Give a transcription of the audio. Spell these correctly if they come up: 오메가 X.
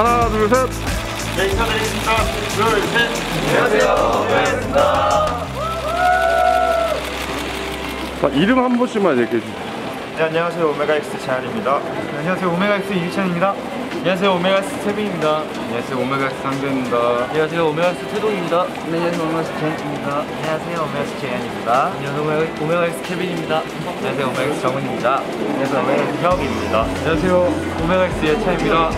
하나, 둘, 셋. 네, 인사드리겠습니다. 둘, 셋. 안녕하세요. 반갑습니다. 자, 이름 한 번씩만 얘기해 주세요. 네, 안녕하세요. 오메가 X 재한입니다. 네, 안녕하세요. 오메가 X 이유찬입니다. 안녕하세요. 오메가 X 세빈입니다. 안녕하세요. 오메가 X 상균입니다. 안녕하세요. 오메가 X 태동입니다. 네, 안녕하세요. 오메가 X 재한입니다. 안녕하세요. 오메가 X 재한입니다. 안녕하세요. 오메가 X 케빈입니다. 안녕하세요. 오메가 X 정훈입니다. 안녕하세요. 오메가 X 혁입니다. 안녕하세요. 오메가 X 예찬입니다.